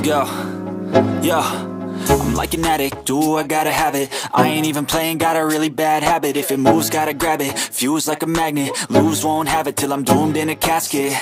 Let's go. Yeah. I'm like an addict, do I gotta have it. I ain't even playing, got a really bad habit. If it moves, gotta grab it, fuse like a magnet. Lose, won't have it till I'm doomed in a casket.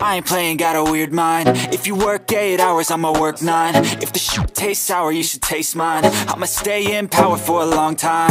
I ain't playing, got a weird mind. If you work 8 hours, I'ma work 9. If the shit tastes sour, you should taste mine. I'ma stay in power for a long time.